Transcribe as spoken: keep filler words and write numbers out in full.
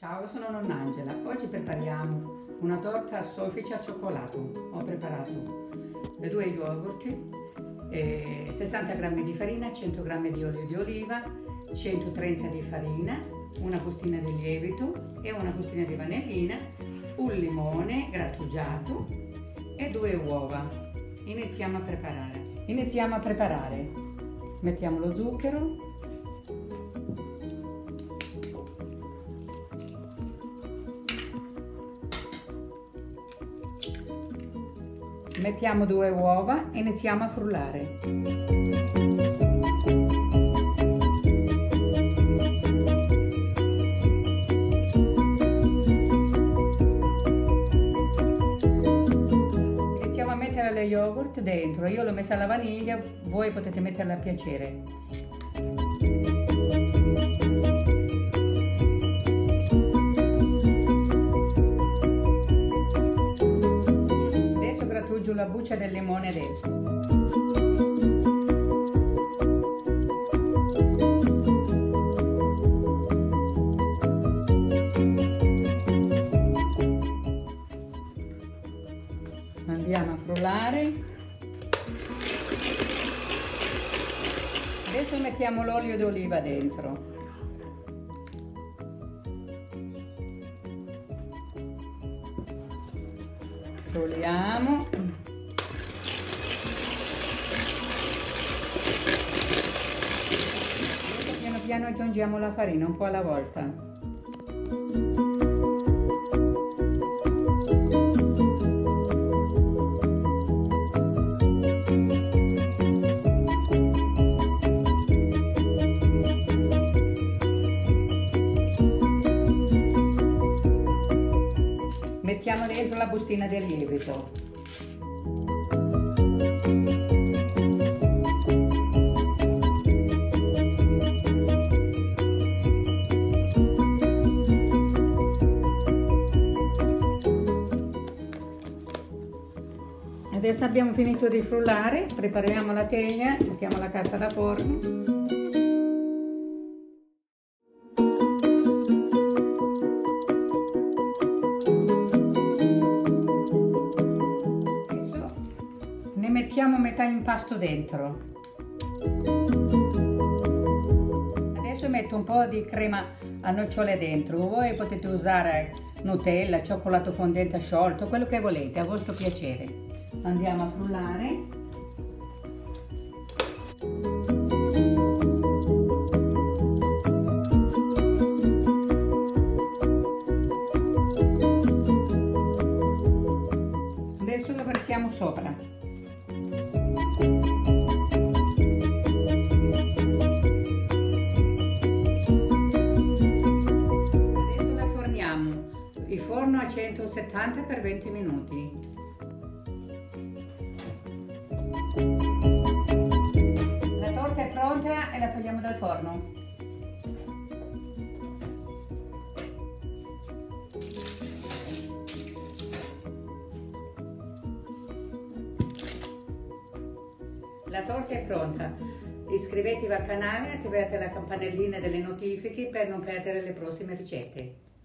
Ciao, sono Nonna Angela. Oggi prepariamo una torta soffice al cioccolato. Ho preparato le due yogurt, eh, sessanta grammi di farina, cento grammi di olio di oliva, centotrenta di farina, una bustina di lievito e una bustina di vanillina, un limone grattugiato e due uova. Iniziamo a preparare. Iniziamo a preparare. Mettiamo lo zucchero. Mettiamo due uova e iniziamo a frullare. Iniziamo a mettere lo yogurt dentro. Io l'ho messa alla vaniglia, voi potete metterla a piacere. La buccia del limone dentro. Andiamo a frullare. Adesso mettiamo l'olio d'oliva dentro. Frulliamo. Piano aggiungiamo la farina un po' alla volta. Mettiamo dentro la bustina del lievito. Adesso abbiamo finito di frullare, prepariamo la teglia, mettiamo la carta da forno. Adesso ne mettiamo metà impasto dentro. Adesso metto un po' di crema a nocciole dentro, voi potete usare Nutella, cioccolato fondente sciolto, quello che volete, a vostro piacere. Andiamo a frullare. Adesso lo versiamo sopra. Adesso la forniamo. Il forno a centosettanta per venti minuti. La torta è pronta e la togliamo dal forno. La torta è pronta. Iscrivetevi al canale e attivate la campanellina delle notifiche per non perdere le prossime ricette.